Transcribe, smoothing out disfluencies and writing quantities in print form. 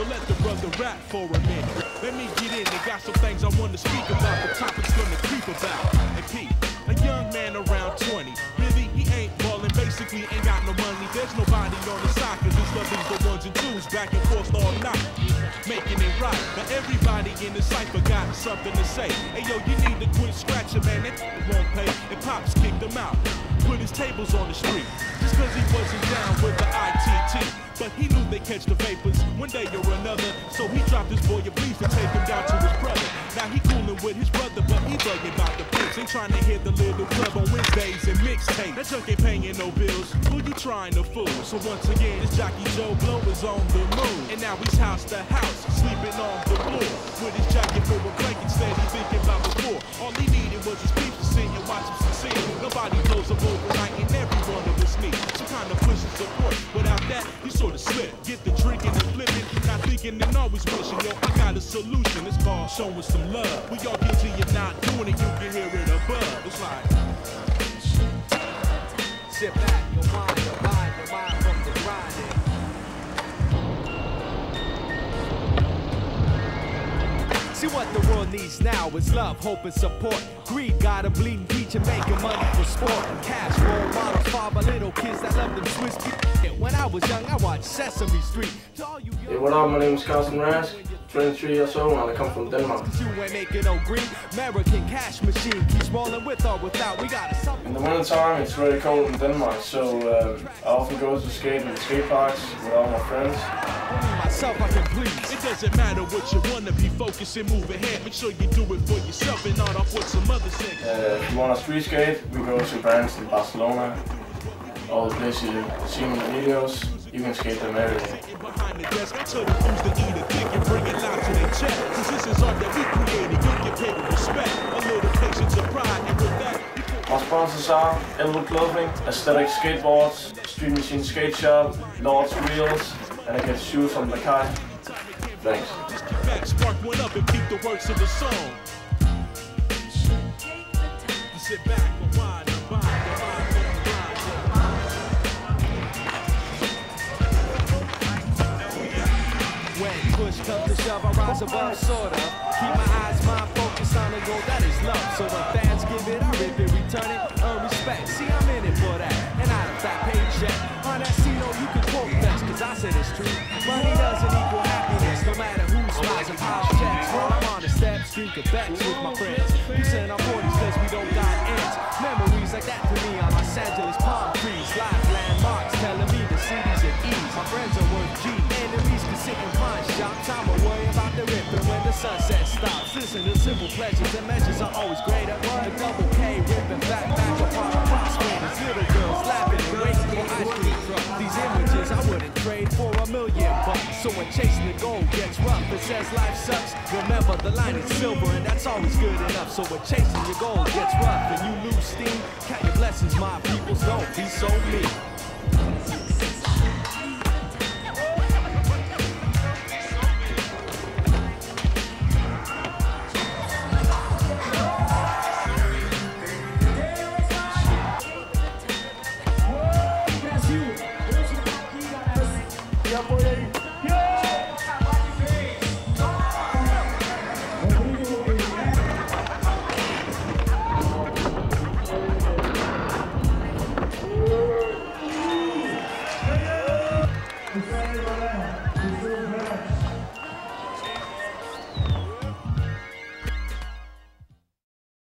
But let the brother rap for a minute. Let me get in, they got some things I want to speak about, the topics gonna creep about. And Pete, a young man around 20, really, he ain't ballin', basically ain't got no money. There's nobody on the side, cause his love is the ones and twos, back and forth all night, making it right. Now everybody in the cypher got something to say. Hey yo, you need to quit scratching, man, that won't pay. And Pops kicked him out, put his tables on the street, just cause he wasn't down with the ITT. But he knew they catch the vapors one day or another, so he dropped his boy a brief to take him down to his brother. Now he coolin' with his brother, but he buggin' about the pimps. Ain't trying to hit the little club on Wednesdays and mixtape. That junk ain't payin' no bills, who you trying to fool? So once again, this jockey Joe Blow is on the move, and now he's house to house, sleeping on the floor, with his jacket full of blankets that he thinking about before. All he needed was his peeps to sing and watch him succeed. Nobody blows up overnight and every one of us need some kind of push and support. Without that, you sort of slip, get the drinking and flipping, not thinking and always wishing. Yo, I got a solution, it's called showing some love. We all get to you not doing it, you can hear it above. It's like, sit back, your mind from the grinding. See, what the world needs now is love, hope, and support. Greed got a bleeding teacher making money for sport. Cash role models, father, little kids that love them Swiss people. When I was young, I watched Sesame Street. Hey, what up? My name is Carsten Rask, 23 years old, and I come from Denmark. In the winter time, it's really cold in Denmark, so I often go to skate in skate parks with all my friends. Myself, I can please. It doesn't matter what you want to be, focus and move ahead. Make sure you do it for yourself and not off what some others think. If you want to street skate, we go to bands in Barcelona. All the places you've seen in the videos, you can skate them everywhere. Behind the desk, I tell the fools to eat a dick and bring it loud to their chest. Cause this is art that we created, you can pay with respect. A little patience and pride, and with that, you can... My sponsors are Elwood Clothing, Aesthetic Skateboards, Street Machine Skate Shop, Lord's Wheels, and I get shoes from the Kaai. Thanks. Just get back, spark one up and keep the words of the song. Sit back, rewind, when push comes to shove, I rise above, sorta. Keep my eyes, mind focused on the goal, that is love. So when fans give it, I rip it, return it, earn respect. See, I'm in it for that, and I don't fat paycheck. On that C note, you can quote that. I said it's true. Money doesn't equal happiness, no matter who's smiles and piles checks. When I'm on the steps, drinking bets with my friends. We send our 40s, cause we don't got ends. Memories like that for me on Los Angeles palm trees. Live landmarks telling me the city's at ease. My friends are worth G. Enemies can sit in pawn shops. I'ma worry about the rip and when the sunset stops. Listen to simple pleasures and measures are always greater. The double K ripping back upon the prospectors. Little girls laughing and waiting for ice cream trucks. These images I wouldn't trade for $1 million bucks. So when chasing the gold gets rough, it says life sucks. Remember, the line is silver and that's always good enough. So when chasing your gold gets rough and you lose steam, count your blessings, my people, don't be so mean. Yeah, boy.